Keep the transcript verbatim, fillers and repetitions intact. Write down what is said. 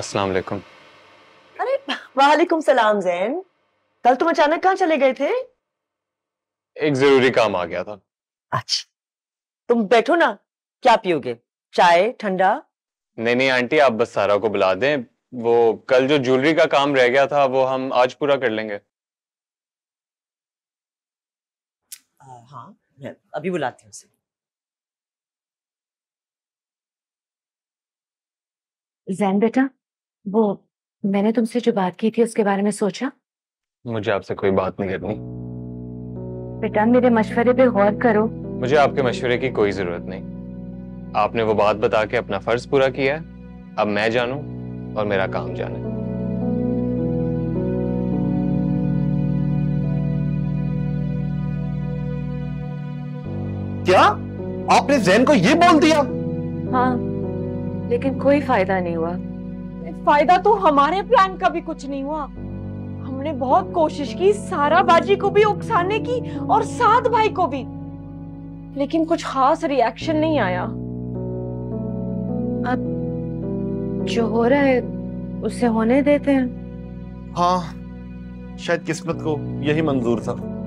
अस्सलाम वालेकुम। अरे वालेकुम सलाम ज़ैन, कल तुम अचानक कहाँ चले गए थे? एक जरूरी काम आ गया था। अच्छा, तुम बैठो ना, क्या पियोगे, चाय ठंडा? नहीं नहीं आंटी, आप बस सारा को बुला दें, वो कल जो ज्वेलरी का काम रह गया था वो हम आज पूरा कर लेंगे। आ, हाँ अभी बुलाती हूँ उसे। ज़ैन बेटा, वो मैंने तुमसे जो बात की थी उसके बारे में सोचा? मुझे आपसे कोई बात नहीं करनी। बेटा मेरे मशवरे पे गौर करो। मुझे आपके मशवरे की कोई जरूरत नहीं, आपने वो बात बता के अपना फर्ज पूरा किया है। अब मैं जानूं और मेरा काम जाने। क्या आपने ज़ैन को ये बोल दिया? हाँ लेकिन कोई फायदा नहीं हुआ। फायदा तो हमारे प्लान का भी कुछ नहीं हुआ। हमने बहुत कोशिश की, सारा बाजी को भी उकसाने की और साथ भाई को भी, लेकिन कुछ खास रिएक्शन नहीं आया। अब जो हो रहा है उसे होने देते हैं। हाँ शायद किस्मत को यही मंजूर था।